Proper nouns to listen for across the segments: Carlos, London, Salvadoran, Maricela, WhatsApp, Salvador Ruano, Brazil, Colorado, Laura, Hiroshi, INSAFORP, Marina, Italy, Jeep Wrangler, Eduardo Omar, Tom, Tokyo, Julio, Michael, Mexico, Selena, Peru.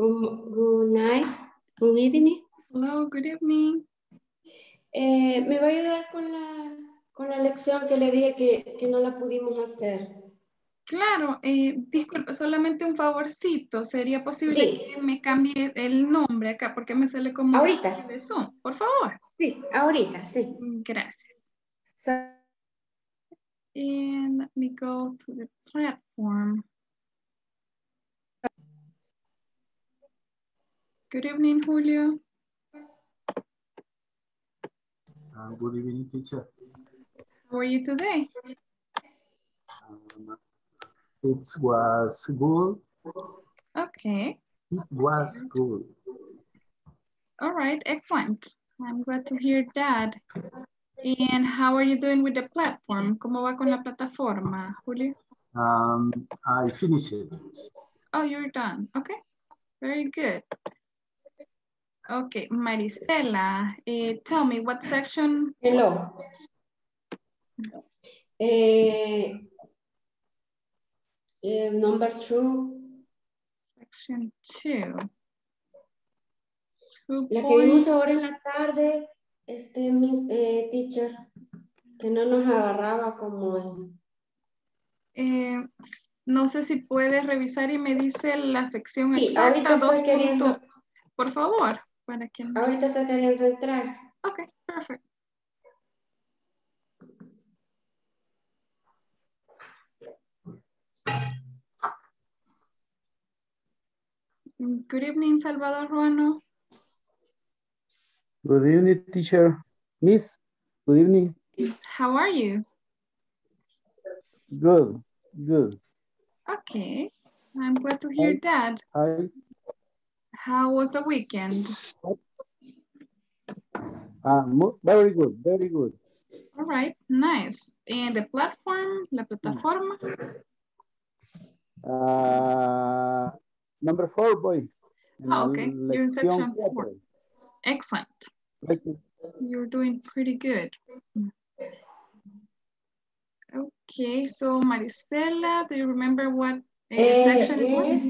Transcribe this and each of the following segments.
Good night. Good evening. Hello, good evening. Me va a ayudar con la lección que le dije que no la pudimos hacer. Claro, disculpe, solamente un favorcito. ¿Sería posible que me cambie el nombre acá? Porque me sale como... Ahorita. De Zoom, por favor. Sí, ahorita, sí. Gracias. So, and let me go to the platform. Good evening, Julio. Good evening, teacher. How are you today? It was good. Okay. It was good. All right, excellent. I'm glad to hear that. And how are you doing with the platform? ¿Cómo va con la plataforma, Julio? I finished it. Oh, you're done. Okay, very good. Okay, Maricela, tell me what section? Hello. Number 2. Section 2. La que vimos ahora en la tarde, Miss Teacher, que no nos agarraba como... no sé si puedes revisar y me dice la sección exacta. Sí, ahorita queriendo... Por favor, para que... Ahorita estoy queriendo entrar. Ok, perfecto. Good evening, Salvador Ruano. Good evening, teacher. Miss, good evening. How are you? Good, good. Okay, I'm glad to hear that. Hi. How was the weekend? Very good, very good. All right, nice. And the platform, la plataforma? Number 4, boy. Oh, okay, you're in section 4. Excellent. You're doing pretty good. Okay, so Maricela, do you remember what section it was?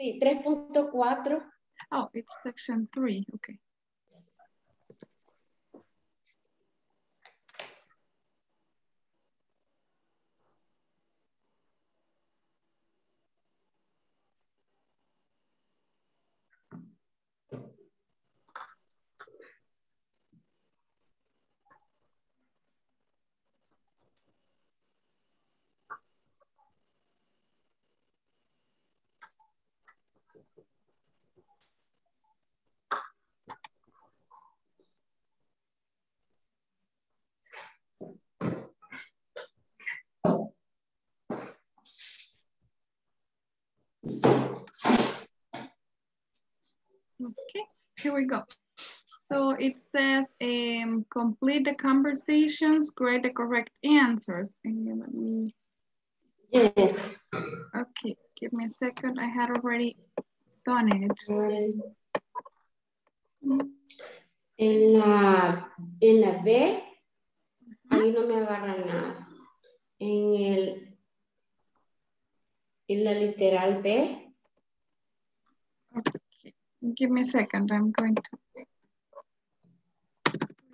Sí, 3.4. Oh, it's section 3, okay. Okay, here we go. So it says, complete the conversations, grade the correct answers. And let me... Yes. Okay, give me a second. I had already done it. En la B, ahí no me agarra nada. En la literal B. Give me a second, I'm going to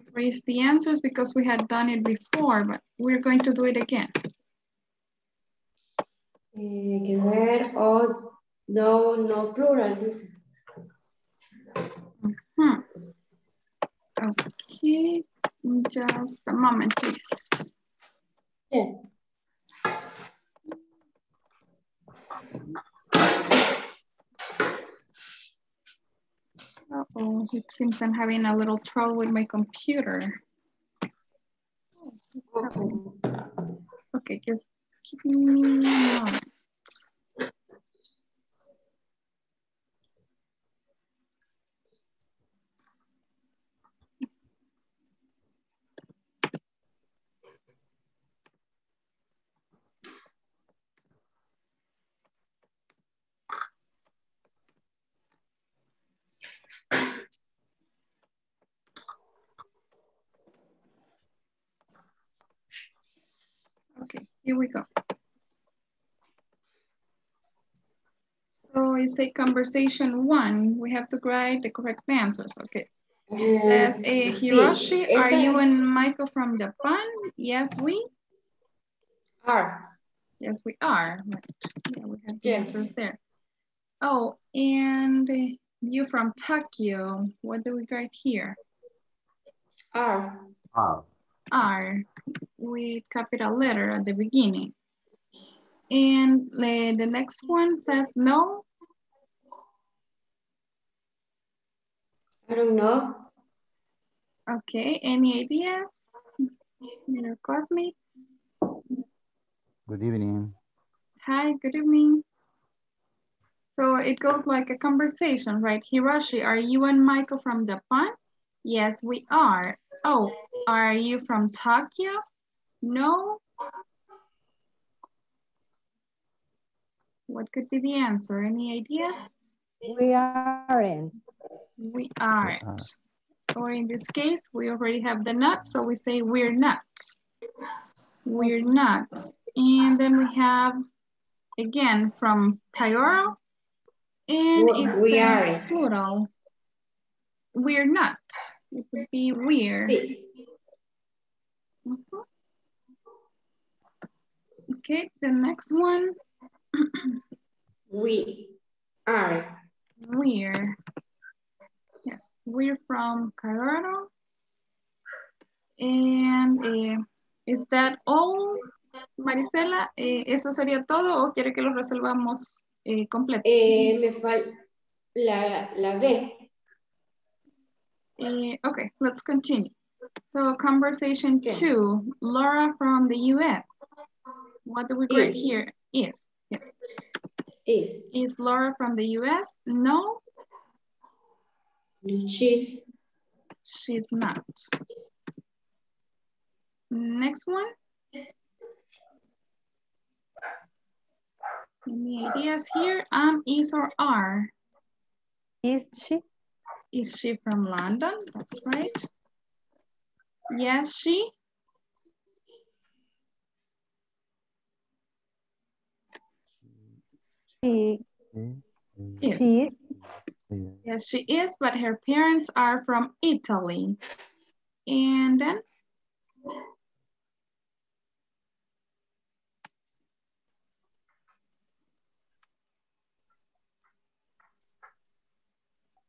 erase the answers because we had done it before, but we're going to do it again. No plural. Okay, just a moment, please. Yes. Oh, it seems I'm having a little trouble with my computer. Oh, okay, just give me a moment. Here we go. So we say conversation one, we have to write the correct answers, okay? It says, Hiroshi, are you and Michael from Japan? Yes, we are. Yes, we are. Yeah, we have the answers there. Oh, and you from Tokyo. What do we write here? Are. Are, with capital letter at the beginning. And the next one says no. I don't know. Okay, any ideas? Your classmates? Good evening. Hi, good evening. So it goes like a conversation, right? Hiroshi, are you and Michael from Japan? Yes, we are. Oh, are you from Tokyo? No. What could be the answer? Any ideas? We aren't. We aren't. Or in this case, we already have the not, so we say we're not. We're not. And then we have, again, from Taioro. And it's we are plural. We're not. It would be weird. Okay, the next one. We are. We're. Yes, we're from Colorado. And is that all, Maricela? ¿Eso sería todo o quiere que lo resolvamos completo? Me falta la B. Okay, let's continue. So conversation two, Laura from the US. What do we write here? Is. Yes. Is. Is Laura from the US? No. She's. She's not. Next one. Any ideas here? Is or are? Is she? Is she from London? That's right. Yes, she. She is. She is. Yes, she is, but her parents are from Italy. And then?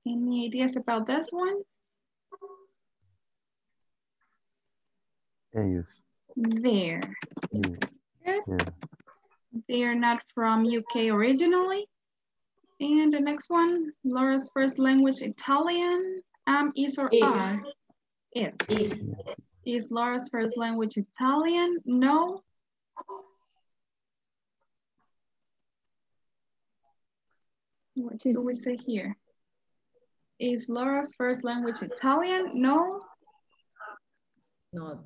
Any ideas about this one? Yes. There. Yes. Good. Yeah. They're not from UK originally. And the next one, Laura's first language, Italian. Is or are? Is. Is. Is Laura's first language Italian? No. What do we say here? Is Laura's first language Italian? No. No.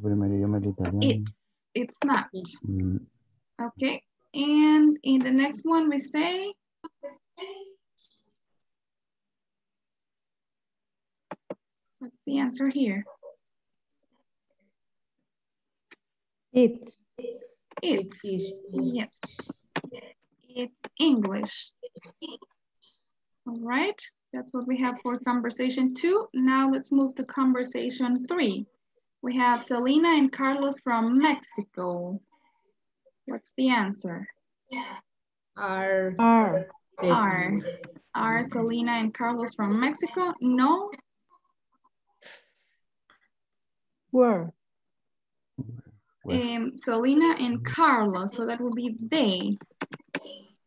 It's not. Mm. Okay. And in the next one we say. What's the answer here? It. It's. It. Yes. It's English. All right. That's what we have for conversation two. Now let's move to conversation three. We have Selena and Carlos from Mexico. What's the answer? Are. Are. Are. Are Selena and Carlos from Mexico? No. Were. Selena and Carlos, so that would be they.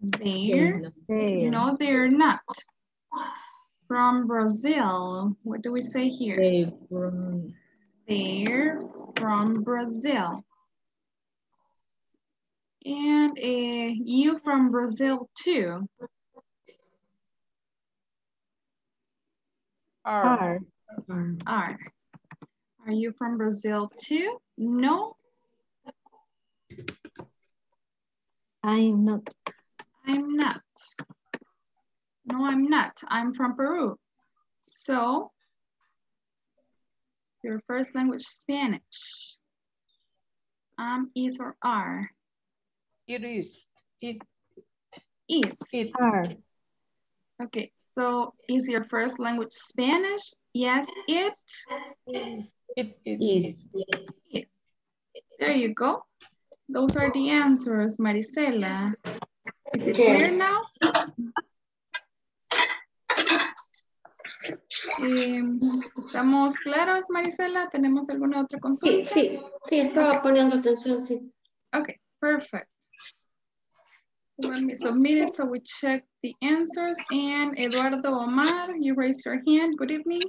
They're. No, they're not. From Brazil. What do we say here? They're from Brazil. And you from Brazil too. Are. Are. Are you from Brazil too? No. I'm not. I'm not. No, I'm not. I'm from Peru. So, your first language, Spanish. Is or are? It is. It is. It are. Okay, so is your first language Spanish? Yes, it is. It is. There you go. Those are the answers, Maricela. Is it clear now? ¿Estamos claros, Maricela? ¿Tenemos alguna otra consulta? Sí, estaba poniendo atención, sí. Okay, perfect. Let me submit it so we check the answers. And Eduardo Omar, you raised your hand. Good evening.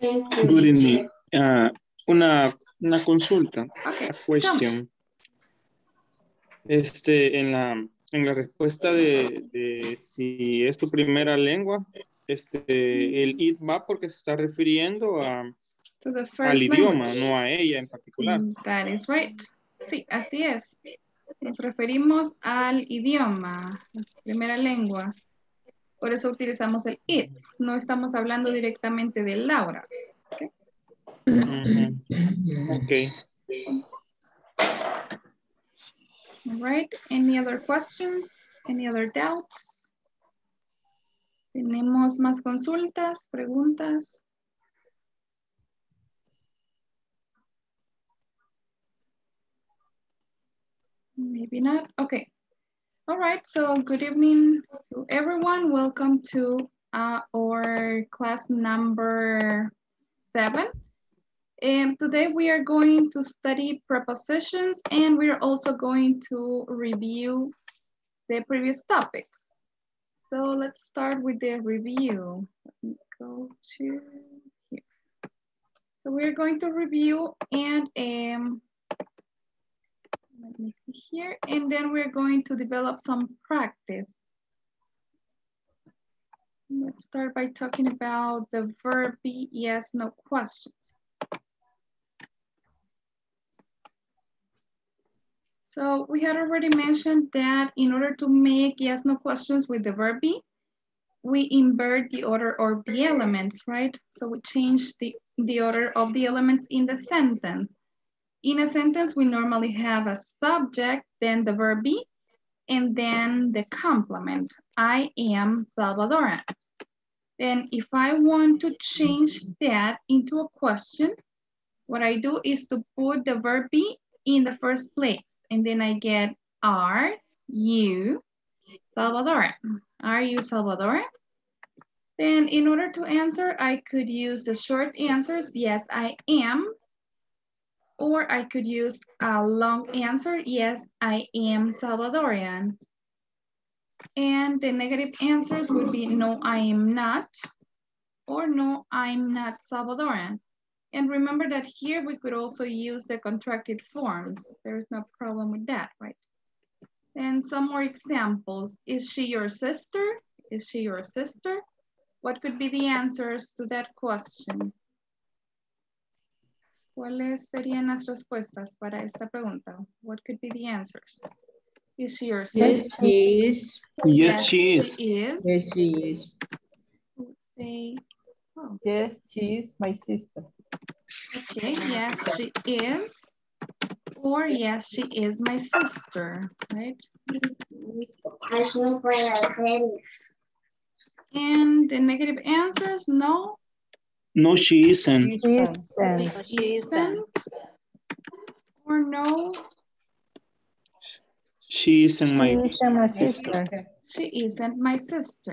Thank you. Good evening. Una consulta. Okay. A question. En la respuesta de si es tu primera lengua, el it va porque se está refiriendo al idioma, no a ella en particular. That is right. Sí, así es. Nos referimos al idioma, la primera lengua. Por eso utilizamos el it. No estamos hablando directamente de Laura. Okay. Okay. All right, any other questions? Any other doubts? ¿Tenemos más consultas, preguntas? Maybe not, okay. All right, so good evening to everyone. Welcome to our class number 7. And today we are going to study prepositions, and we are also going to review the previous topics. So let's start with the review. Let me go to here. So we're going to review and let me see here, and then we're going to develop some practice. Let's start by talking about the verb be yes, no questions. So we had already mentioned that in order to make yes, no questions with the verb be, we invert the order of the elements, right? So we change the order of the elements in the sentence. In a sentence, we normally have a subject, then the verb be, and then the complement. I am Salvadoran. Then if I want to change that into a question, what I do is to put the verb be in the first place. And then I get, are you Salvadoran? Are you Salvadoran? Then in order to answer, I could use the short answers, yes, I am. Or I could use a long answer, yes, I am Salvadoran. And the negative answers would be, no, I am not. Or no, I'm not Salvadoran. And remember that here we could also use the contracted forms. There's no problem with that, right? And some more examples. Is she your sister? Is she your sister? What could be the answers to that question? ¿Cuáles serían las respuestas para esta pregunta? What could be the answers? Is she your sister? Yes, she is. Yes, she is. Yes, she is. Say, oh. Yes, she is my sister. Okay, yes, she is, or yes, she is my sister, right? And the negative answers, no. No, she isn't. She isn't. Or no. She isn't my sister. She isn't my sister.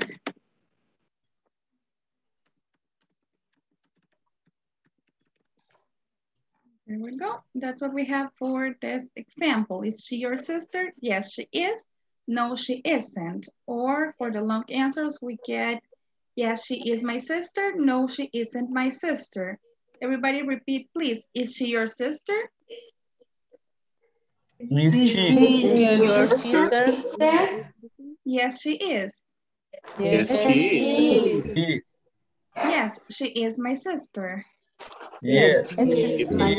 There we go. That's what we have for this example. Is she your sister? Yes, she is. No, she isn't. Or for the long answers, we get, yes, she is my sister. No, she isn't my sister. Everybody repeat, please. Is she your sister? Is she your sister? Yes, she is. Yes, she is. Yes, she is my sister. Yes, she is my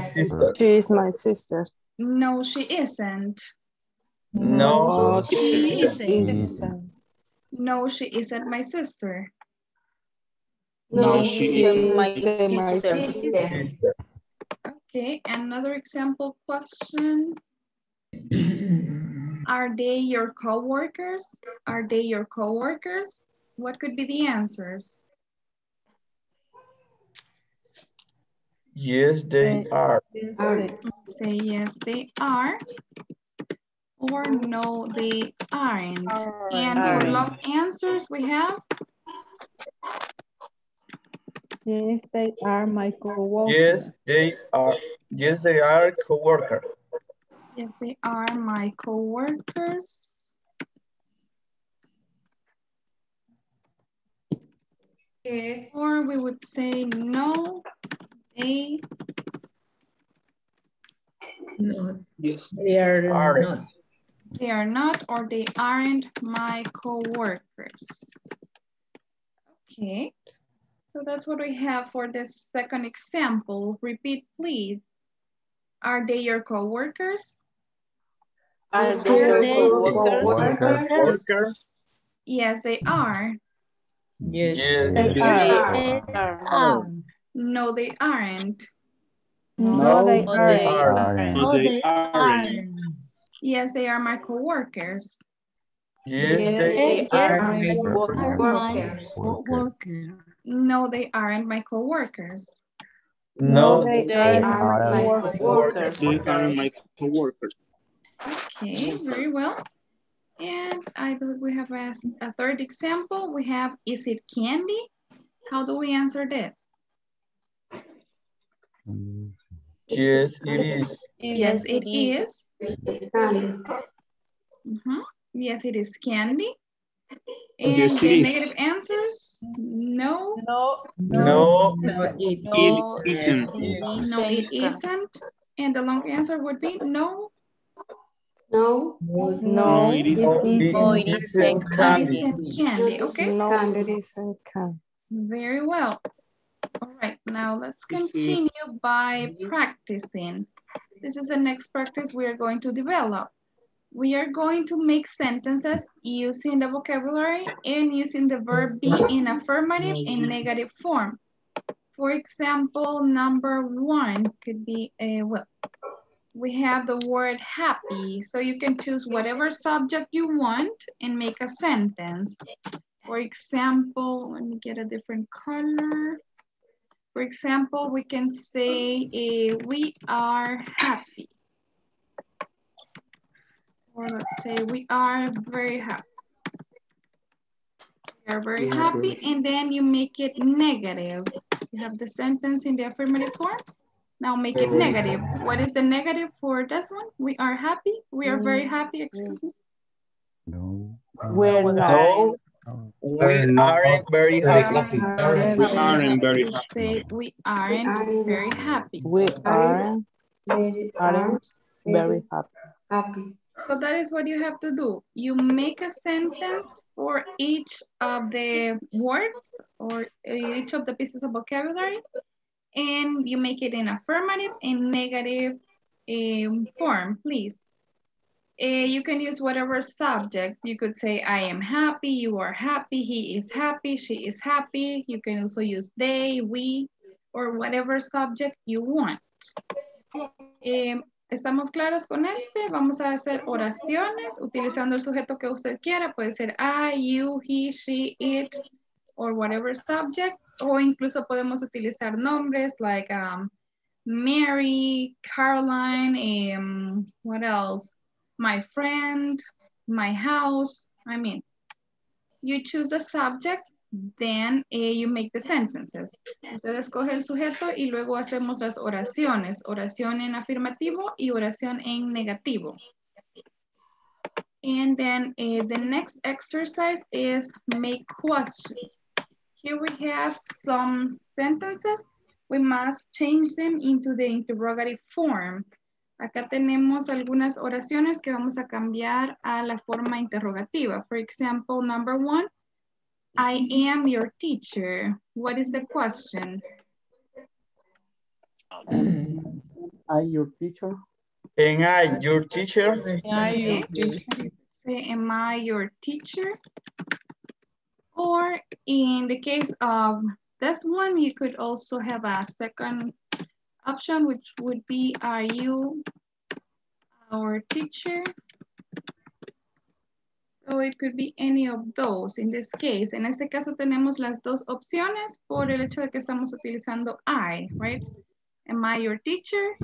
sister. She is my sister. No, she isn't. No, she isn't. No, she isn't my sister. No, she isn't my sister. Okay, another example question. Are they your coworkers? Are they your coworkers? What could be the answers? Yes, they are. Say yes, they are. Or no, they aren't. And for long answers, we have? Yes, they are my co-workers. Yes, they are. Yes, they are co-workers. Yes, they are my co-workers. Yes. Or we would say no, they... No. Yes, they are not. They are not, or they aren't my co-workers. Okay. So that's what we have for this second example. Repeat, please. Are they your co-workers? Are they your co-workers? Yes, they are. Yes, yes, they are. No, they aren't. No, they aren't. No, they aren't. Yes, they are my co-workers. Yes, they are my co-workers. No, they aren't my co-workers. No, they aren't my co-workers. They are my co-workers. Okay, very well. And I believe we have a third example. We have, is it candy? How do we answer this? Yes, it is. Yes, it is. Mm-hmm. Yes, it is candy. And yes, the negative answers? No. No. No. No, it isn't. No, it isn't. And the long answer would be no. No. No, it isn't. No, it isn't candy. Okay. No, it isn't candy. Very well. All right. Now let's continue by practicing. This is the next practice we are going to develop. We are going to make sentences using the vocabulary and using the verb be in affirmative and negative form. For example, number one could be, well, we have the word happy. So you can choose whatever subject you want and make a sentence. For example, let me get a different color. For example, we can say, we are happy. Or let's say we are very happy. We are very happy, and then you make it negative. You have the sentence in the affirmative form. Now make it negative. What is the negative for this one? We are happy. We are very happy, excuse me. No. We're not. We aren't very happy. We aren't very happy. We aren't very happy. We aren't very happy. So that is what you have to do. You make a sentence for each of the words or each of the pieces of vocabulary, and you make it in affirmative and negative form, please. You can use whatever subject. You could say, I am happy, you are happy, he is happy, she is happy. You can also use they, we, or whatever subject you want. ¿Estamos claros con este? Vamos a hacer oraciones utilizando el sujeto que usted quiera. Puede ser I, you, he, she, it, or whatever subject. O incluso podemos utilizar nombres like Mary, Caroline, what else? My friend, my house. I mean, you choose the subject, then you make the sentences. Usted escoge el sujeto y luego hacemos las oraciones. Oración en afirmativo y oración en negativo. And then the next exercise is make questions. Here we have some sentences. We must change them into the interrogative form. Acá tenemos algunas oraciones que vamos a cambiar a la forma interrogativa. For example, number one. I am your teacher. What is the question? Am I your teacher? Am I your teacher? Am I your teacher? Or in the case of this one, you could also have a second option, which would be, are you our teacher? So it could be any of those in this case. En este caso tenemos las dos opciones por el hecho de que estamos utilizando I, right? Am I your teacher?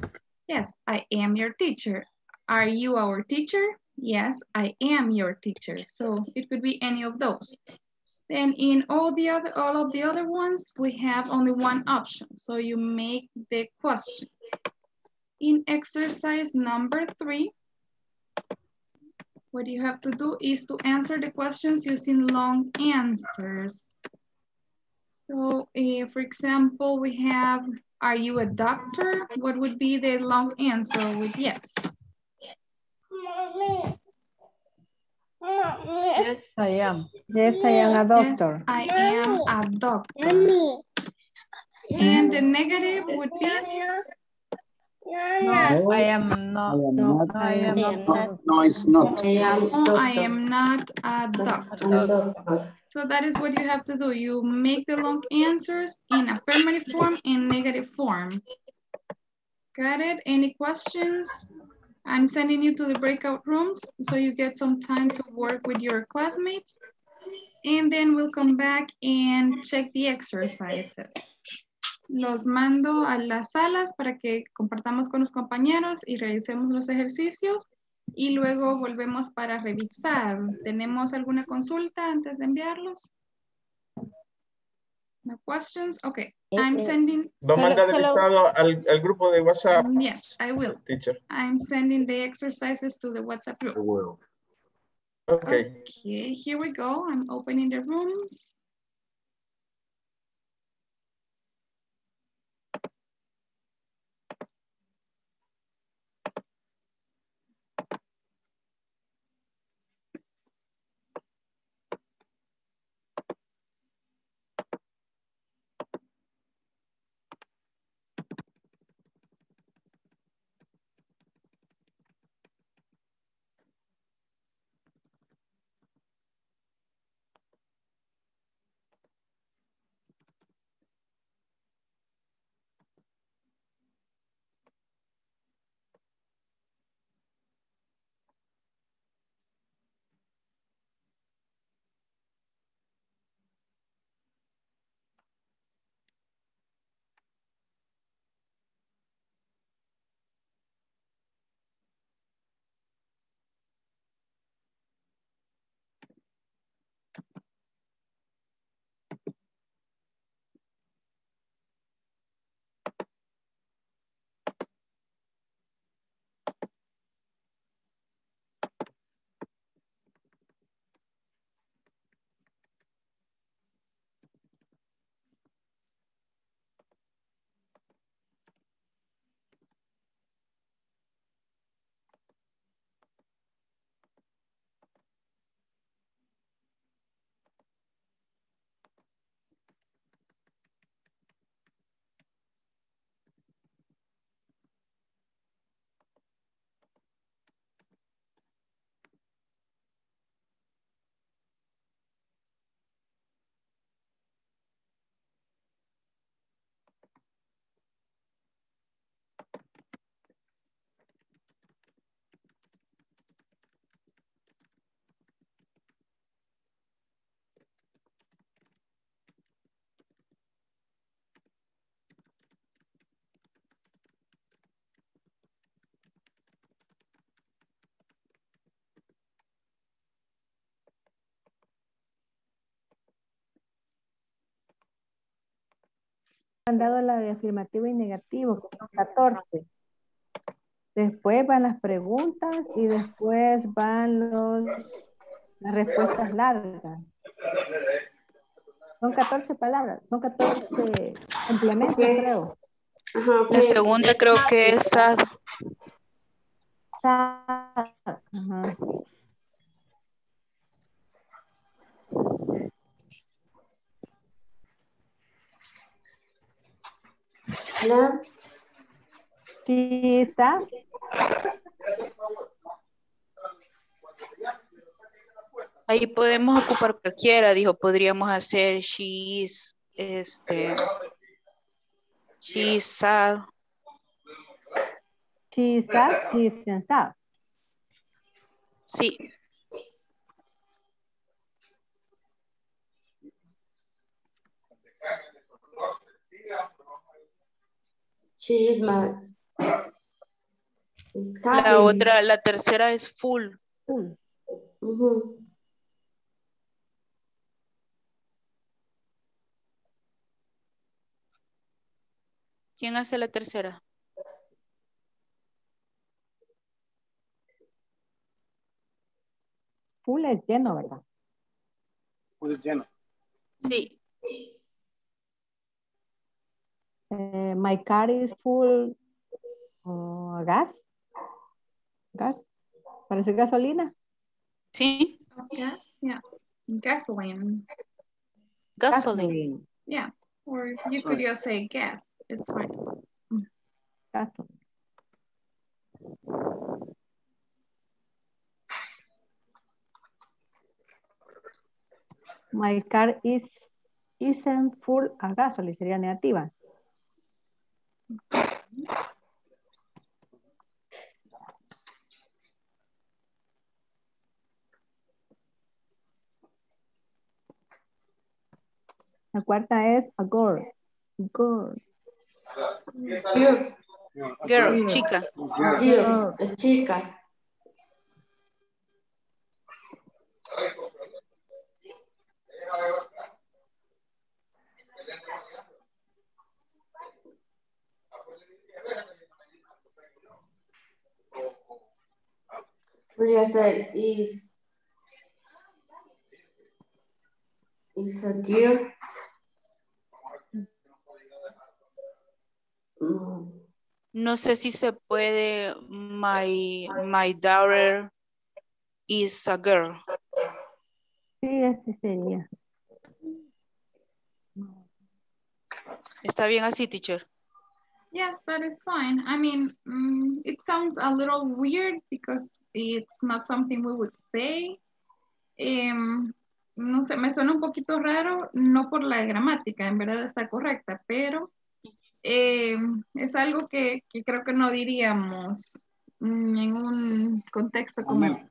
Yes, I am your teacher. Are you our teacher? Yes, I am your teacher. So it could be any of those. Then in all of the other ones, we have only one option. So you make the question. In exercise number 3, what you have to do is to answer the questions using long answers. So for example, we have, are you a doctor? What would be the long answer with yes? Yes, I am. Yes, I am a doctor. Yes, I am a doctor. And the negative would be? No, I am not. No, it's not. I am not a doctor. So that is what you have to do. You make the long answers in affirmative form and negative form. Got it? Any questions? I'm sending you to the breakout rooms so you get some time to work with your classmates. And then we'll come back and check the exercises. Los mando a las salas para que compartamos con los compañeros y realicemos los ejercicios y luego volvemos para revisar. ¿Tenemos alguna consulta antes de enviarlos? No questions? Okay, I'm sending... Nos manda el listado al grupo de WhatsApp. Yes, I will. Teacher. I'm sending the exercises to the WhatsApp group. I will. Okay. Okay, here we go. I'm opening the rooms. Han dado la de afirmativo y negativo, que son 14. Después van las preguntas y después van las respuestas largas. Son 14 palabras, son 14 complementos, creo. Ajá, la segunda creo que es sad. Ajá. Hola. ¿Sí está? Ahí podemos ocupar cualquiera, dijo, podríamos hacer she is, she is sad. She is sad, she is sad. Sí. She is my... La otra, la tercera es full. Full. Uh-huh. ¿Quién hace la tercera? Full es lleno, ¿verdad? Full es lleno. Sí. My car is full gas. Gas. Parece gasolina. Sí. Gas. Yeah. Gasoline. Gasoline. Yeah. Or you could just say gas. It's fine. Gasoline. My car isn't full of gasoline. Sería negativa. La cuarta es a girl. Girl. Girl. Girl. Chica. Girl. Chica. What I said is a girl. No sé si se puede. My daughter is a girl. Sí, así sería. ¿Está bien así, teacher? Yes, that is fine. I mean, it sounds a little weird because it's not something we would say. No sé, me suena un poquito raro, no por la gramática, en verdad está correcta, pero... es algo que creo que no diríamos en un contexto como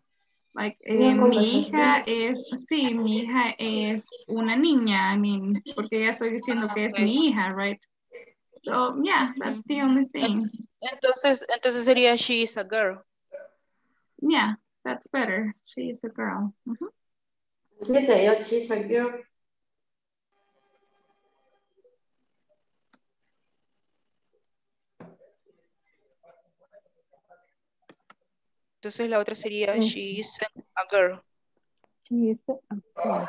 like, mi hija es, sí, mi hija es una niña, I mean, porque ya estoy diciendo que es mi hija, right? So, yeah, that's the only thing. Entonces sería she is a girl. Yeah, that's better. She is a girl. Uh-huh. Sí, señor, she's a girl. Entonces la otra sería, she is a girl. She is a girl.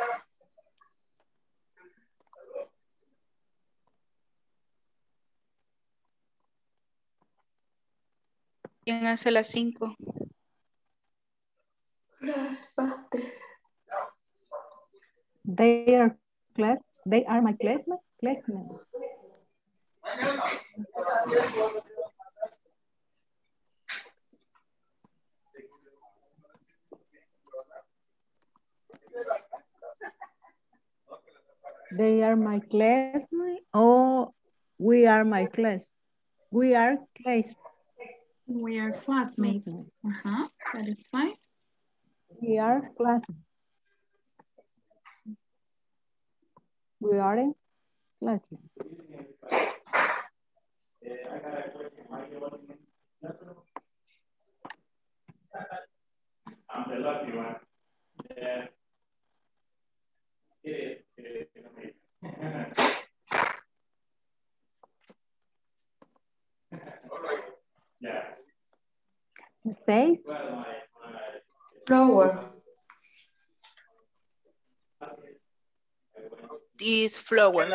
¿Quién hace las 5? They are my classmates. They are my classmates. Oh, we are my class. We are classmates. Uh-huh. That is fine. We are classmates. We are in classmates. I'm the lucky one. Yeah. Yeah. Say flower. These flowers.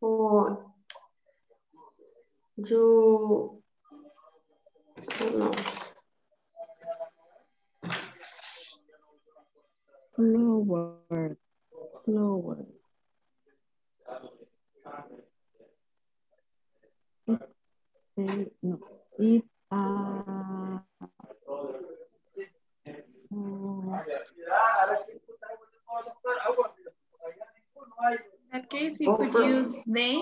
Oh. You no. Lower. In that case, you could use they.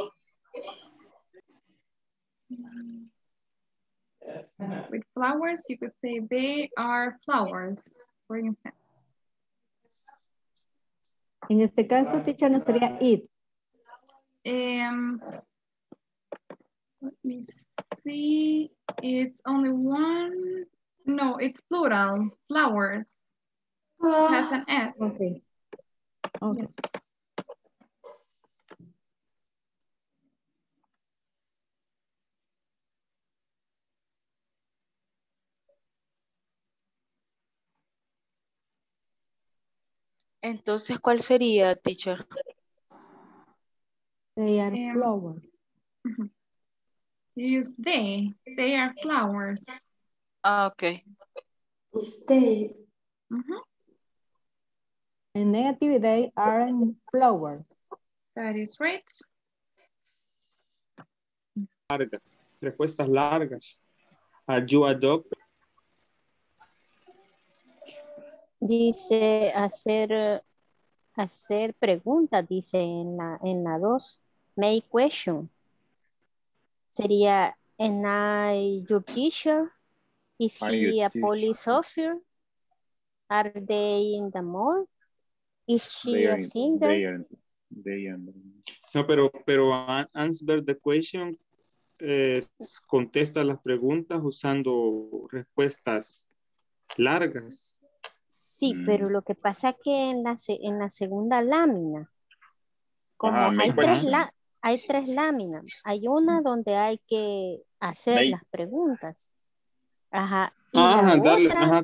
With flowers, you could say they are flowers, for instance. En este caso, teacher, no sería it. Let me see. It's only one. No, it's plural. Flowers. It has an S. Okay. Okay. Yes. Entonces, ¿cuál sería, teacher? They are flowers. You use they. They are flowers. Ah, okay. It's they. And negative, they aren't flowers. That is right. Larga. Respuestas largas. Are you a doctor? Dice hacer preguntas, dice en la 2, make question. Sería, am I your teacher? Is he a police officer? Are they in the mall? Is she a singer? They are. No, pero answer the question, contesta las preguntas usando respuestas largas. Sí, pero lo que pasa es que en la segunda lámina, como hay tres láminas, hay una donde hay que hacer las preguntas. Ajá. Y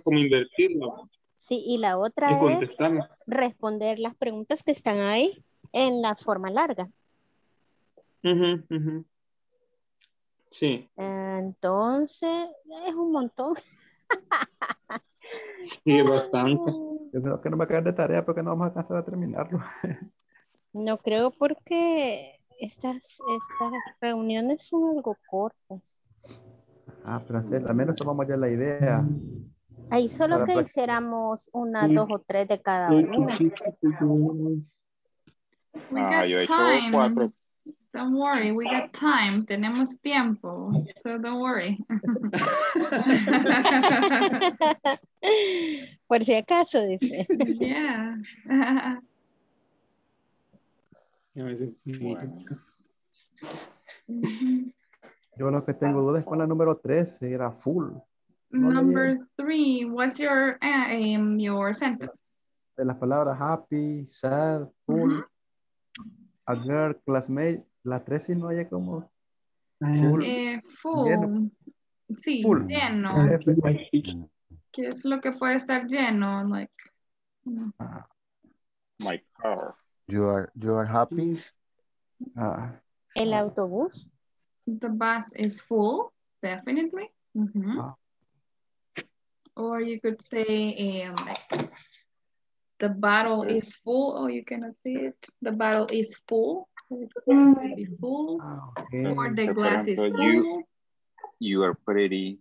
como invertirlo. Sí, y la otra es responder las preguntas que están ahí en la forma larga. Sí. Entonces, es un montón. Sí, bastante. Yo creo que no va a quedar de tarea porque no vamos a alcanzar a terminarlo. No creo, porque estas reuniones son algo cortas. Ah, Francel, al menos tomamos ya la idea. Ahí solo para que hiciéramos una, dos o tres de cada una. Yo he hecho 4. Don't worry, we got time. Tenemos tiempo, so don't worry. Por si acaso, dice. Yeah. Yo lo que tengo duda es con la número 3, era full. Number 3, what's your sentence? De las palabras happy, sad, full, a girl, classmate. La 3 si no hay como full. Lleno. Sí, full. Lleno. ¿Qué es lo que puede estar lleno? Like, my car. You are happy. El autobús. The bus is full, definitely. Or you could say like, the bottle is full. Oh, you cannot see it. The bottle is full. Full, okay. Or the glass is full. You are pretty.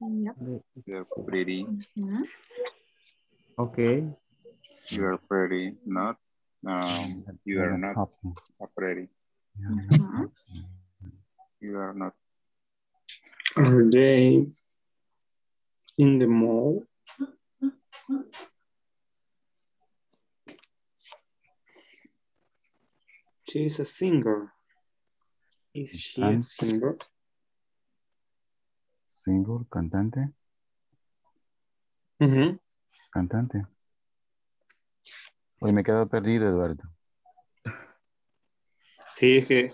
Yep. You are pretty. Okay. You are pretty. Not. You are not pretty. You are not. Are they in the mall? She is a singer. Is she a singer? Singer, cantante. Cantante. Hoy me quedo perdido, Eduardo. Sí, es que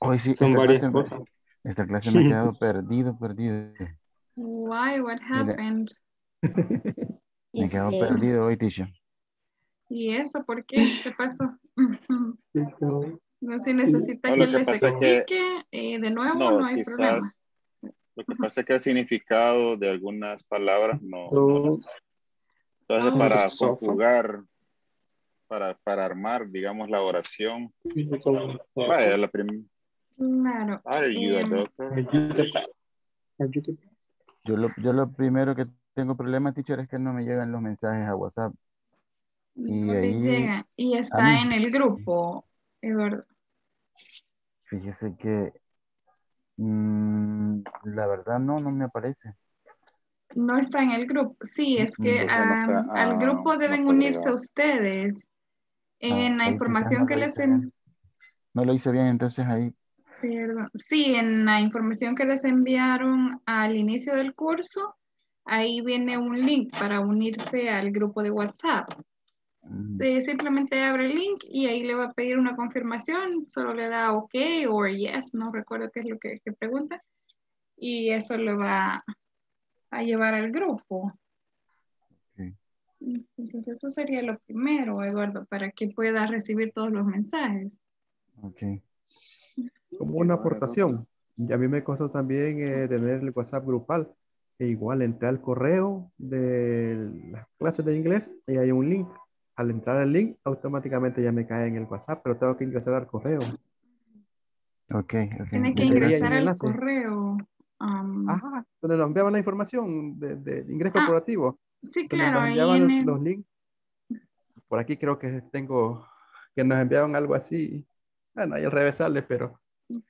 hoy sí, son varias cosas. Esta clase me he quedado perdido. Why? What happened? Me he quedado perdido hoy, Tisha. ¿Y eso por qué? ¿Qué pasó? No se necesita que les explique de nuevo, no hay problema. Lo que pasa es que el significado de algunas palabras no. Entonces, para conjugar, para armar, digamos, la oración. Vaya, la primera. Claro. Yo lo primero que tengo problema, teacher, es que no me llegan los mensajes a WhatsApp. Y está en el grupo, Eduardo. Fíjese que La verdad no me aparece. No está en el grupo. Sí, es que al grupo deben unirse ustedes. En la información que les envié. No lo hice bien, entonces ahí. Perdón. Sí, en la información que les enviaron al inicio del curso, ahí viene un link para unirse al grupo de WhatsApp. Simplemente abre el link y ahí le va a pedir una confirmación. Solo le da OK o yes, no recuerdo qué es lo que pregunta. Y eso lo va a llevar al grupo. Okay. Entonces eso sería lo primero, Eduardo, para que pueda recibir todos los mensajes. Ok. Como una aportación. Y a mí me costó también tener el WhatsApp grupal. E igual entré al correo de las clases de inglés y hay un link. Al entrar al link, automáticamente ya me cae en el WhatsApp, pero tengo que ingresar al correo. Ok. Tiene que ingresar al correo. Ajá, donde nos enviaban la información de ingreso corporativo. Sí, claro. Ahí en los links. Por aquí creo que tengo, que nos enviaron algo así. Bueno, hay al revés sale, pero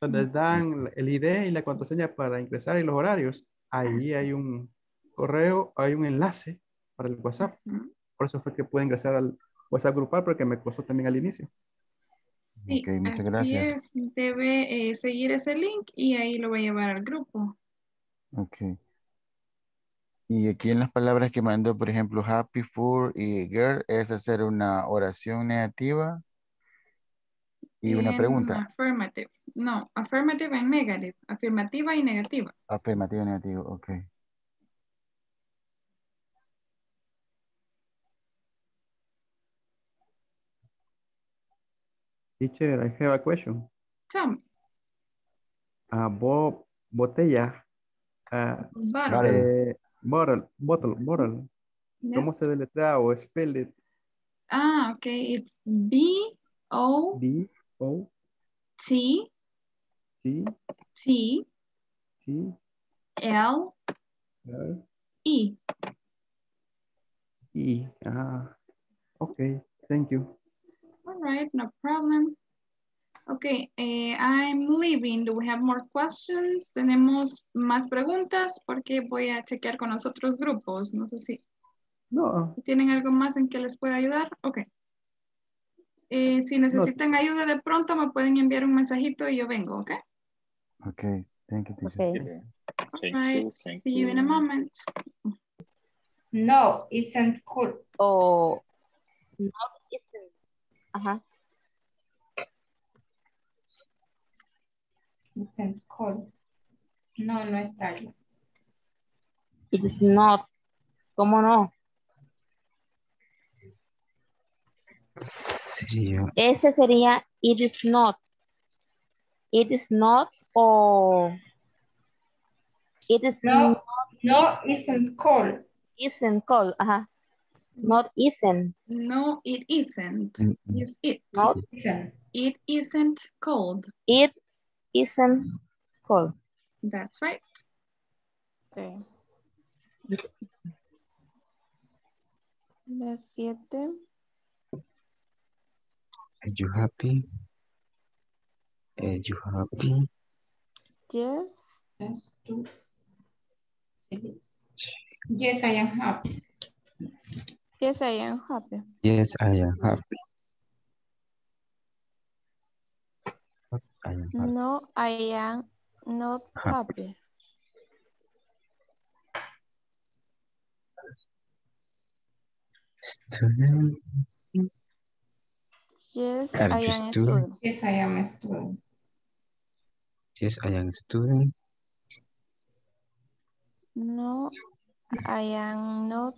donde dan el ID y la contraseña para ingresar y los horarios. Ahí hay un correo, hay un enlace para el WhatsApp. Por eso fue que pude ingresar al WhatsApp grupal, porque me costó también al inicio. Sí, okay, muchas gracias. Es, debe seguir ese link y ahí lo va a llevar al grupo. Ok. Y aquí en las palabras que mandó, por ejemplo, happy, full y girl, es hacer una oración negativa y una pregunta. Affirmative. No, affirmative and negative. Afirmativa y negativa. Afirmativa y negativa, ok. Teacher, I have a question. Tell me. Botella. Bottle. Yes. ¿Cómo se deletrea o spell it? Ah, okay. It's B-O-T-T-L-E. E. Okay. Thank you. All right, no problem. Okay, I'm leaving. Do we have more questions? ¿Tenemos más preguntas? Porque voy a chequear con los otros grupos. No sé si tienen algo más en que les pueda ayudar. Okay. Si necesitan ayuda de pronto, me pueden enviar un mensajito y yo vengo, okay? Okay, thank you, teacher. Okay. All right, see you in a moment. No, isn't cool. Oh, no, isn't. Ajá. Isn't cold. No, no está bien. It's not. ¿Cómo no? Sí. Ese sería it is not. It is not o it is not. No, isn't cold. Isn't cold, ajá. Not isn't. No, it isn't. Is it? Not isn't. It isn't cold. It isn't cold. That's right. Okay. Las siete. Are you happy? Are you happy? Yes. Yes, I am happy. Yes, I am happy. Yes, I am happy. I am happy. No, I am not happy. Student. Yes, I am a student. Yes, I am a student. Yes, I am a student. No, I am not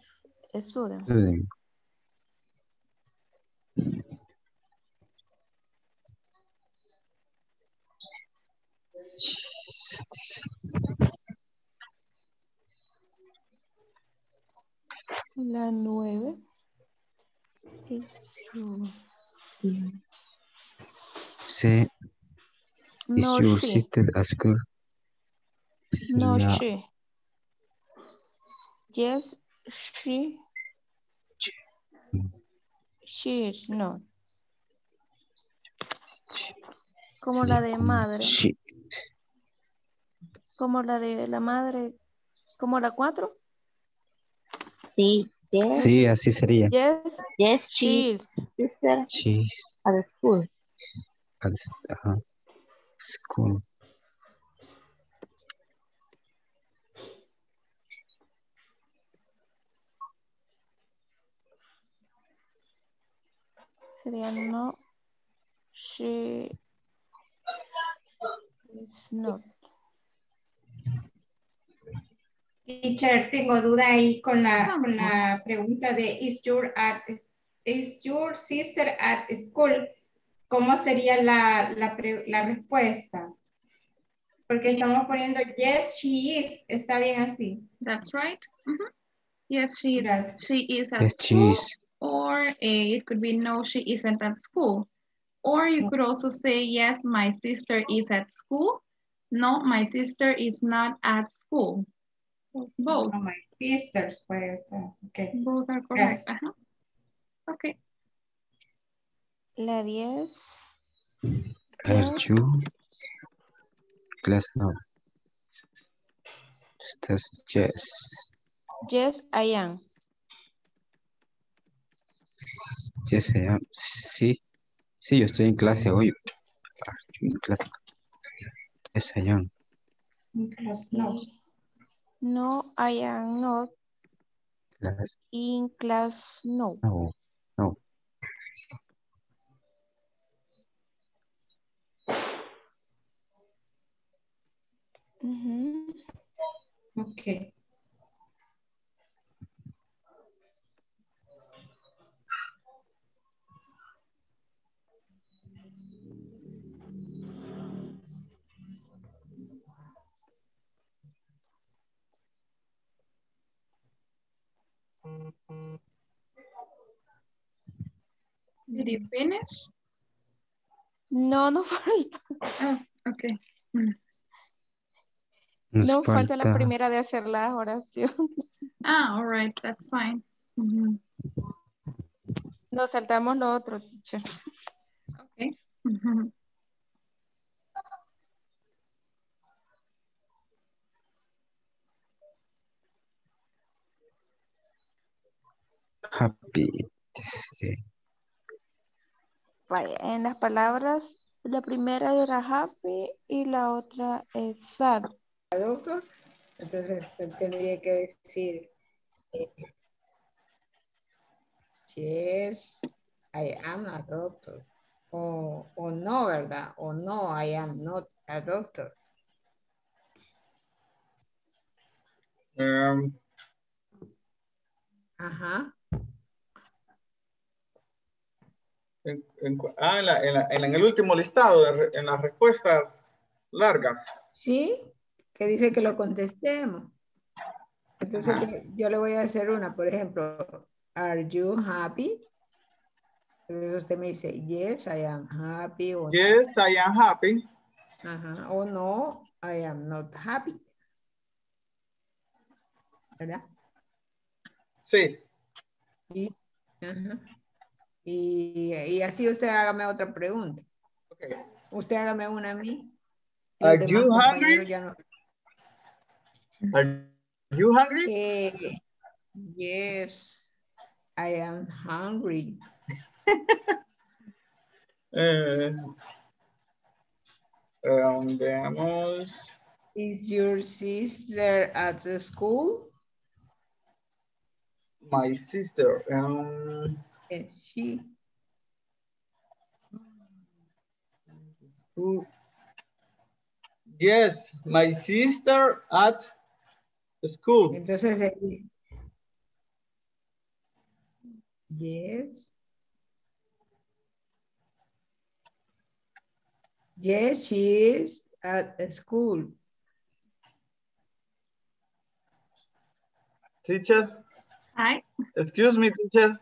a student. La 9. Sí. No, is your sister at school? No, yeah. She. Yes, she is not. Como la de madre. She. como la de la madre, como la 4. Sí, yes. Sí, así sería. Yes, yes, she's sister. She's at school. At school. Sería no, she is not. Teacher, tengo duda ahí con la pregunta de is your sister at school? ¿Cómo sería la respuesta? Porque estamos poniendo yes, she is. Está bien así. That's right. Mm-hmm. Yes, she is. She is at yes, school. She is. Or it could be no, she isn't at school. Or you could also say yes, my sister is at school. No, my sister is not at school. Both. Oh, my sisters, pues. Okay. Both are correct. Yes. Uh-huh. Okay. La 10. Are you? Class no. Estás yes. Yes, I am. Yes, I am. Sí. Sí, yo estoy en clase hoy. Estoy en clase. Yes, I am. Class no. No, I am not class. In class, no. No, no. Mm-hmm. Okay. Did you finish? No, no falta. Ah, oh, ok. No falta la primera de hacer la oración. Ah, all right, that's fine. Mm-hmm. Nos saltamos lo otro, teacher. Ok. Mm-hmm. Happy. Vaya, en las palabras, la primera era happy y la otra es sad. Adulto, entonces tendría que decir yes, I am a doctor. O no, ¿verdad? O no, I am not a doctor. Ajá. En el último listado, en las respuestas largas. Sí, que dice que lo contestemos. Entonces yo le voy a hacer una, por ejemplo, are you happy? Entonces usted me dice, yes, I am happy. O yes, no. I am happy. Ajá, o no, I am not happy. ¿Verdad? Sí. Sí. Ajá. Y así usted hágame otra pregunta. Okay. Usted hágame una a mí. Are you hungry? No. Are you hungry? Yes, I am hungry. Veamos. Is your sister at the school? My sister. Yes, she. Yes, my sister at school. Entonces, yes. Yes, she is at school. Teacher. Hi. Excuse me, teacher.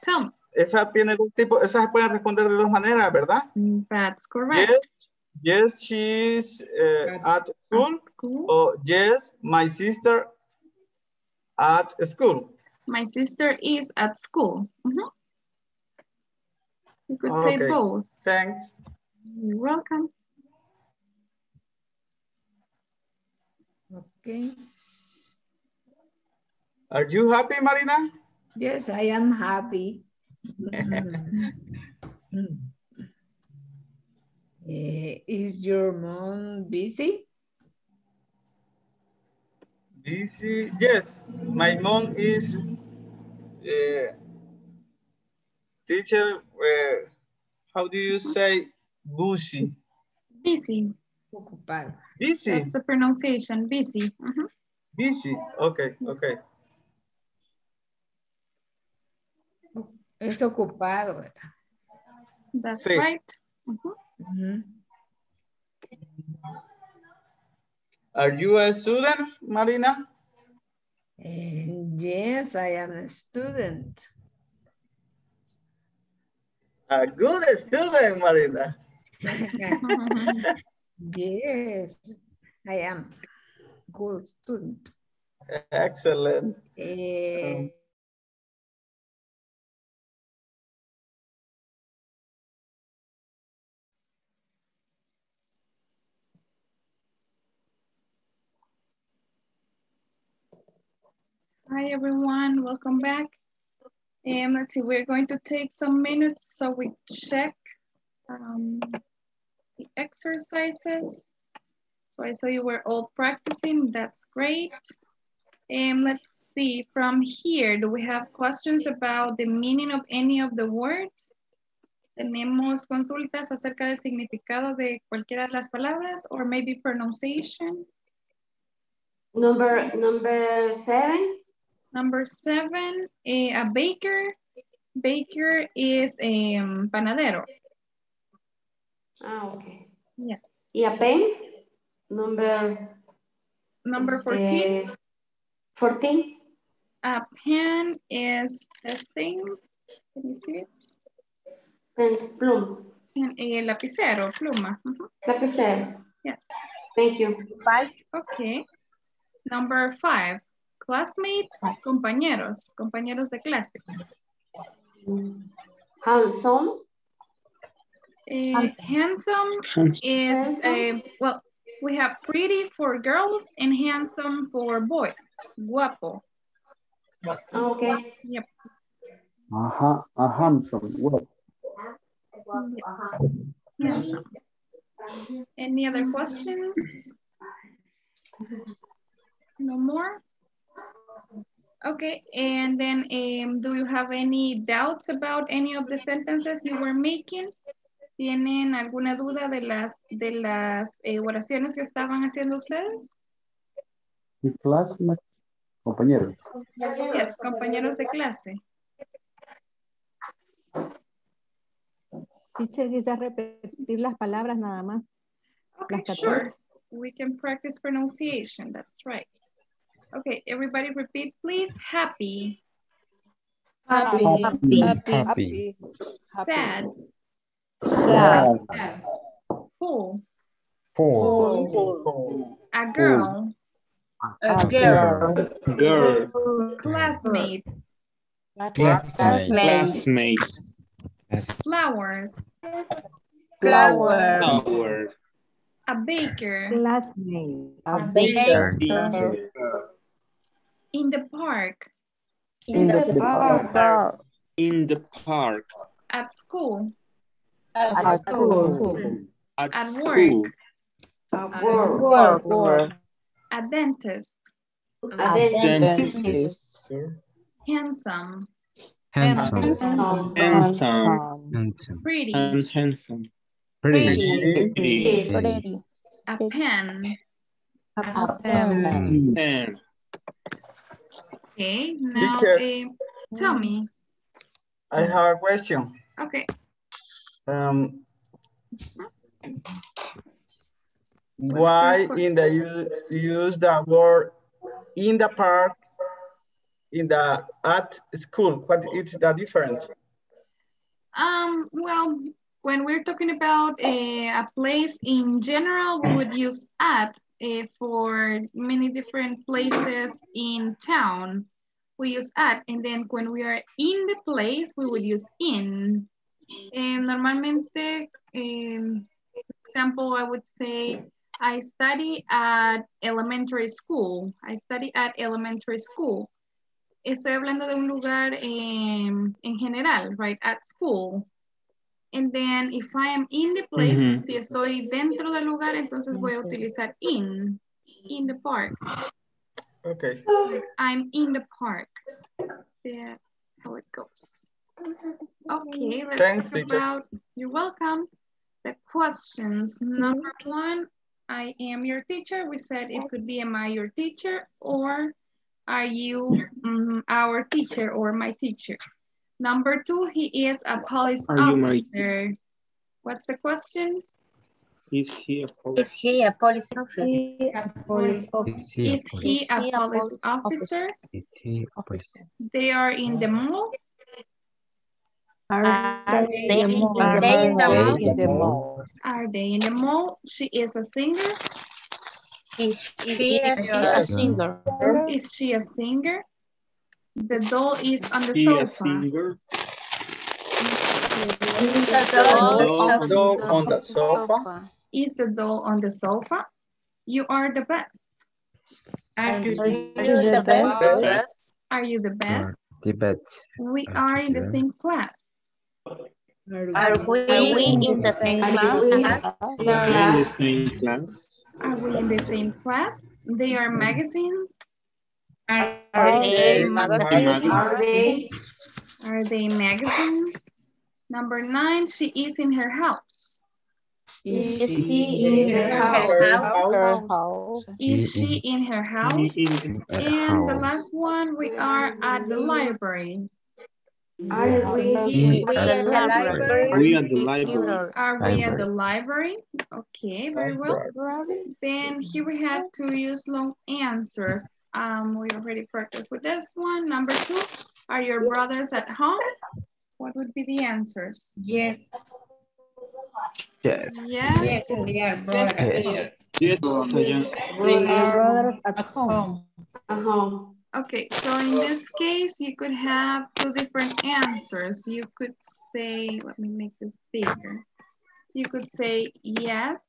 Tom. Esa tiene dos tipos, esas se pueden responder de dos maneras, ¿verdad? That's correct. Yes, yes, she's at school. O yes, my sister at school. My sister is at school. Mm-hmm. You could say both. Thanks. You're welcome. Okay. Are you happy, Marina? Yes, I am happy. Is your mom busy? Busy? Yes, my mom is teacher. How do you say busy? Busy. Busy. That's the pronunciation. Busy. Uh-huh. Busy. Okay. Okay. Es ocupado, ¿verdad? That's sí. Right. Uh-huh. Mm-hmm. Are you a student, Marina? Yes, I am a student. A good student, Marina. Yes, I am a good student. Excellent. Hi everyone, welcome back. Let's see, we're going to take some minutes so we check the exercises. So I saw you were all practicing, that's great. Let's see, from here, do we have questions about the meaning of any of the words? Tenemos consultas acerca del significado de cualquiera de las palabras or maybe pronunciation? Number 7. Number 7, a baker. Baker is a panadero. Ah, okay. Yes. Y a paint? Number 14. 14. A pen is this thing. Can you see it? Pen, pluma. El lapicero, pluma. Uh-huh. Lapicero. Yes. Thank you. 5. Okay. Number 5. Classmates, compañeros, compañeros de clase. Handsome. Handsome is, well, we have pretty for girls and handsome for boys. Guapo. Okay. Yep. Uh-huh, a handsome, guapo. Yeah. Yeah. Any other questions? No more? Okay, and then do you have any doubts about any of the sentences you were making? ¿Tienen alguna duda de las oraciones que estaban haciendo ustedes? The classmates, compañeros. Yes, compañeros de clase. Teacher, quizás repetir las palabras nada más. Okay, sure. We can practice pronunciation, that's right. Okay, everybody repeat, please. Happy. Happy. Happy. Happy. Happy. Sad. Sad. Sad. Full. Full. Full. A girl. A girl. A girl. Classmate. Classmate. Classmate. Flowers. Flowers. Flowers. A baker. Classmate. A baker. Baker. In the park. In the park. In the park. At school. At school. At work. At work. A dentist. A dentist. Handsome. Handsome. Pretty. Handsome. Pretty. A pen. A pen. Okay, now tell me. I have a question. Okay. Why in the use the word in the park, in the at school? What is the difference? Well, when we're talking about a place in general, we would use at. For many different places in town, we use at, and then when we are in the place, we will use in. Normalmente, for example, I would say I study at elementary school. I study at elementary school. Estoy hablando de un lugar en general, right? At school. And then if I am in the place, si estoy dentro del lugar, entonces voy a utilizar in. In the park. Okay. I'm in the park. That's how it goes. Okay, let's talk about, you're welcome, the questions. Number one, I am your teacher. We said it could be am I your teacher or are you our teacher or my teacher? Number two, he is a police officer. What's the question? Is he a police officer? Is he a police officer? Is he a police officer? They are in the mall. Are they in the mall? Are they in the mall? She is a singer. Is she a singer? Is she a singer? The doll is on the sofa. Is the doll on the sofa? Is the doll on the sofa? You are the best. Are you the best? Are you the best? We are in the same class. Are we in the same class? Are we in the same class? They are magazines. Are they magazines? Are they magazines? Number 9, she is in her house. Is he in her house? Is she in her house? And the last one, we are at the library. Are we at the library? Are we at the library? Are we at the library? Okay, very well. Then here we have to use long answers. We already practiced with this one. Number 2, are your brothers at home? What would be the answers? Yes. Yes. Yes. Yes. Yes. Yes. At home. Okay, so in this case, you could have 2 different answers. You could say, let me make this bigger. You could say, yes,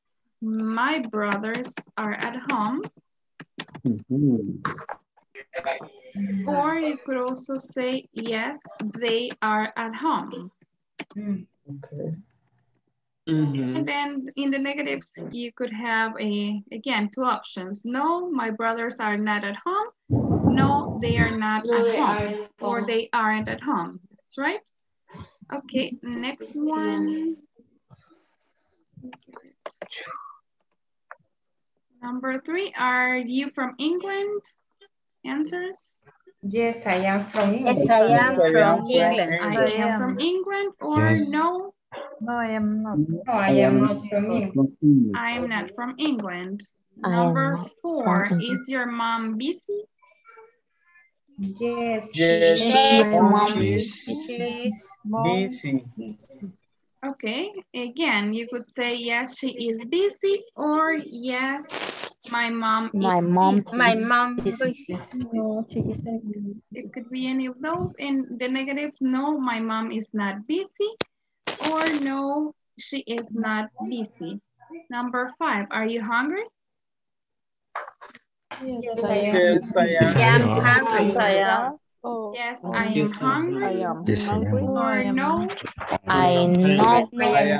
my brothers are at home. Or you could also say, yes, they are at home. Okay. And then in the negatives, you could have, again, 2 options. No, my brothers are not at home. No, they are not at home. Or they aren't at home. That's right. Okay, next one. Number 3, are you from England? Answers? Yes, I am from England. Yes, I am from England. I am from England or no? No, I am not. No, I am not from England. I am not from England. Number 4, is your mom busy? Yes, she is busy. Okay, again, you could say yes, she is busy or yes, My mom is busy. No, she isn't. It could be any of those. In the negatives, no, my mom is not busy. Or no, she is not busy. Number 5, are you hungry? Yes, I am. Yes, I am. Yes, I am. Yes, I am hungry. Or no, I am not hungry.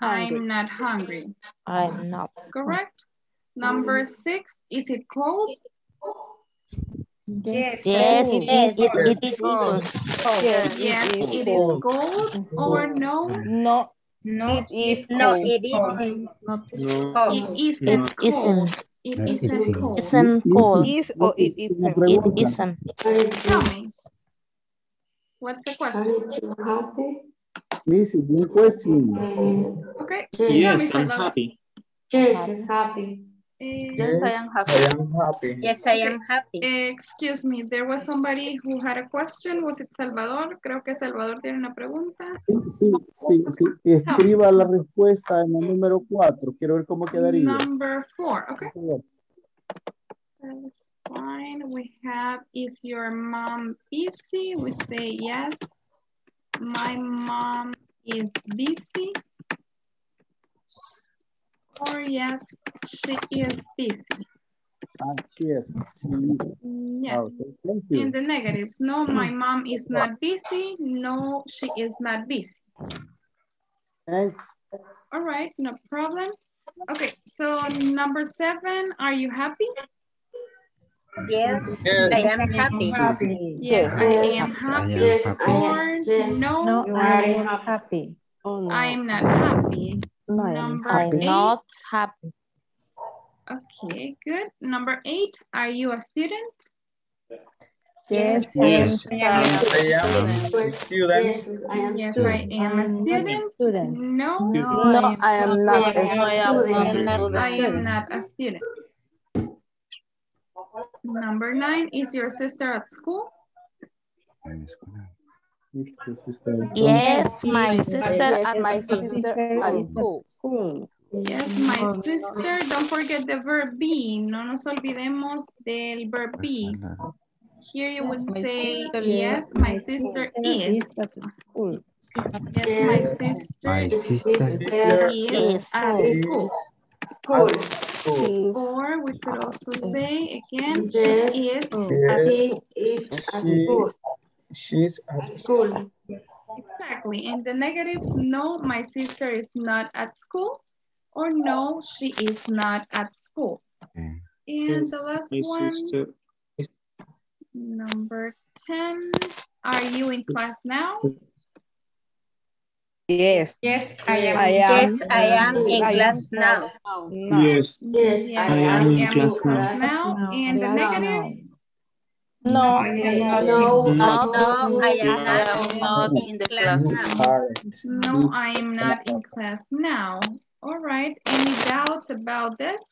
I'm not hungry. I'm not. Correct. Number 6, is it cold? Yes. Yes, it is cold. Yes, it is cold. Or no? No. No, it is cold. It isn't cold. It isn't cold. It isn't cold. It is or it isn't. It isn't. Tell me. What's the question? This is new question. Okay. Yes, I'm happy. Yes, is happy. Yes, I am happy. I am happy. Yes, I am happy. Excuse me, there was somebody who had a question. Was it Salvador? Creo que Salvador tiene una pregunta. Sí, sí, sí. Escriba la respuesta en el número 4. Quiero ver cómo quedaría. Number 4, okay. That's fine. We have, is your mom busy? We say yes. My mom is busy. Or yes, she is busy. Yes. Yes. Okay, thank you. In the negatives, no, my mom is not busy. No, she is not busy. Thanks. All right, no problem. Okay, so number 7, are you happy? Yes, yes. I am happy. Yes, I am happy. No, I am not happy. I am not happy. Number 8. Okay, good. Number 8, are you a student? Yes, yes. I am a student. No, no, I am not a student. I am not a student. Number 9, is your sister at school? Yes, my sister and my sister at school. Yes, my sister. Don't forget the verb be. No nos olvidemos del verb be. Here you would say, yes, my sister is. Yes, my sister is at school. Or we could also say again, she is at school. She's at school. Exactly. And the negatives, no, my sister is not at school. Or no, she is not at school. And the last one, number 10, are you in class now? Yes. Yes, I am. Yes, I am in class now. Yes. Yes, I am in class now. And the negative? No, I am not in the class now. No, I am not in class now. All right, any doubts about this?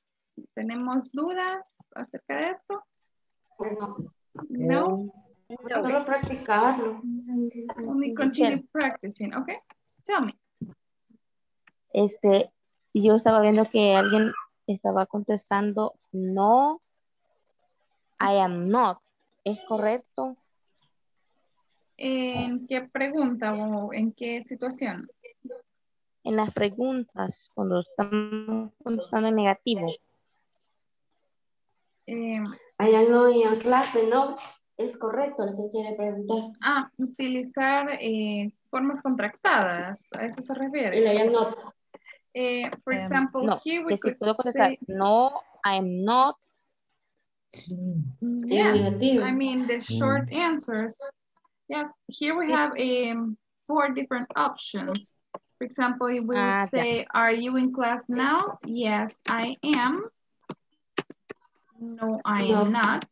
¿Tenemos dudas acerca de esto? No? Solo practicarlo. We continue practicing, okay? Tell me. Yo estaba viendo que alguien estaba contestando, no, I am not. ¿Es correcto? ¿En qué pregunta o en qué situación? En las preguntas, cuando estamos contestando en negativo. Allá no hay en clase, ¿no? Es correcto lo que quiere preguntar. Ah, utilizar formas contractadas, ¿a eso se refiere? El allá no. For example, no, here we could say, no, I'm not. Yes, I mean the short answers. Yes, here we have 4 different options. For example, we would say, are you in class now? Yes, I am. No, I am not.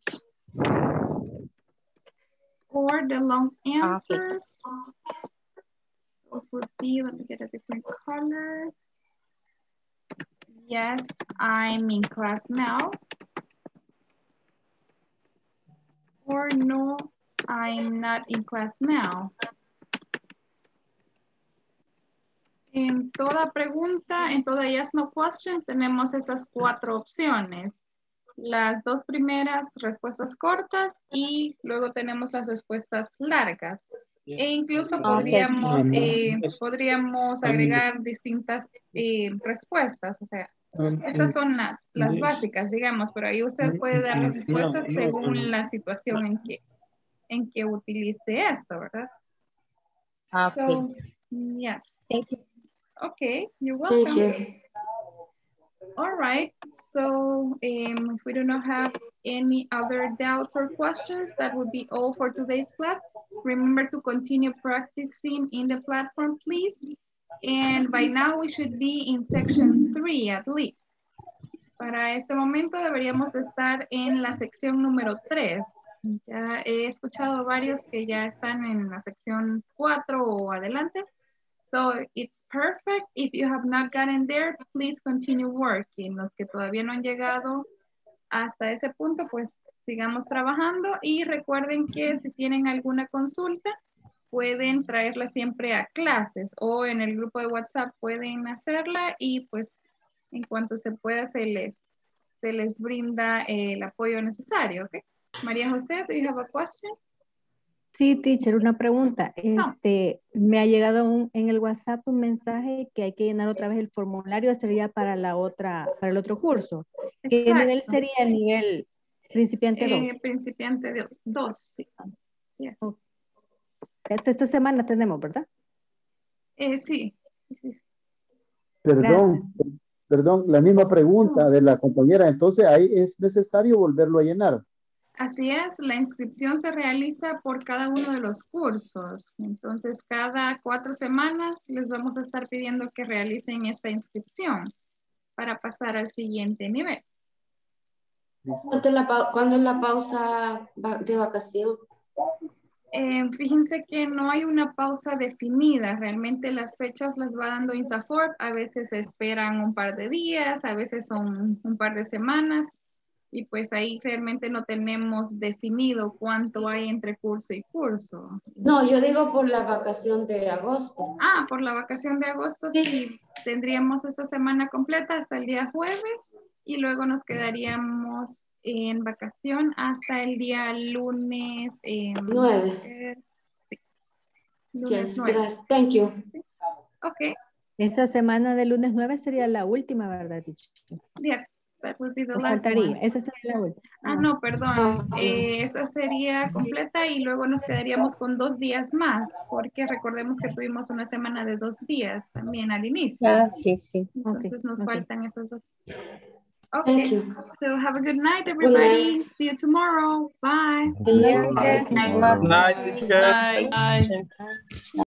Or the long answers. What would be, let me get a different color. Yes, I'm in class now. Or no, I'm not in class now. En toda pregunta, en toda yes no question, tenemos esas 4 opciones. Las 2 primeras respuestas cortas y luego tenemos las respuestas largas. E incluso podríamos, podríamos agregar distintas respuestas. O sea, estas son las básicas, digamos, pero ahí usted puede dar respuestas según la situación en que utilice esto, ¿verdad? So, yes. Thank you. Okay, you're welcome. Thank you. All right, so if we do not have any other doubts or questions, that would be all for today's class. Remember to continue practicing in the platform, please. And by now we should be in section 3 at least. Para este momento deberíamos estar en la sección número 3. Ya he escuchado varios que ya están en la sección 4 o adelante. So it's perfect. If you have not gotten there, please continue working. Los que todavía no han llegado hasta ese punto, pues sigamos trabajando. Y recuerden que si tienen alguna consulta, pueden traerla siempre a clases o en el grupo de WhatsApp pueden hacerla y pues en cuanto se pueda se les brinda el apoyo necesario. Okay? María José, do you have a question? Sí, teacher, una pregunta. Me ha llegado en el WhatsApp un mensaje que hay que llenar otra vez el formulario, sería para la otra, para el otro curso. Exacto. ¿Qué nivel sería? El nivel principiante 2. Principiante 2, sí. Yes. Oh. Esta semana tenemos, ¿verdad? Sí. Sí. Perdón, gracias. Perdón, la misma pregunta de la compañera. Entonces, ahí es necesario volverlo a llenar. Así es, la inscripción se realiza por cada uno de los cursos. Entonces, cada 4 semanas les vamos a estar pidiendo que realicen esta inscripción para pasar al siguiente nivel. ¿Cuándo es la pausa de vacación? Fíjense que no hay una pausa definida. Realmente las fechas las va dando INSAFORP. A veces esperan un par de días, a veces son un par de semanas. Y pues ahí realmente no tenemos definido cuánto hay entre curso y curso. No, yo digo por la vacación de agosto. Ah, por la vacación de agosto. Sí, sí, tendríamos esa semana completa hasta el día jueves. Y luego nos quedaríamos en vacación hasta el día lunes. 9. Sí. Lunes, yes, 9. Thank you. Ok. Esta semana de lunes 9 sería la última, ¿verdad, Tichi? Yes. That would be the last one. Esa sería la última. Ah, no, perdón. Esa sería completa y luego nos quedaríamos con 2 días más, porque recordemos que tuvimos una semana de 2 días también al inicio. Ah, sí, sí. Entonces nos faltan esos 2. Okay. Thank you. So have a good night, everybody. Good night. See you tomorrow. Bye. Good night. Good night. Good night. Bye. Bye. Bye.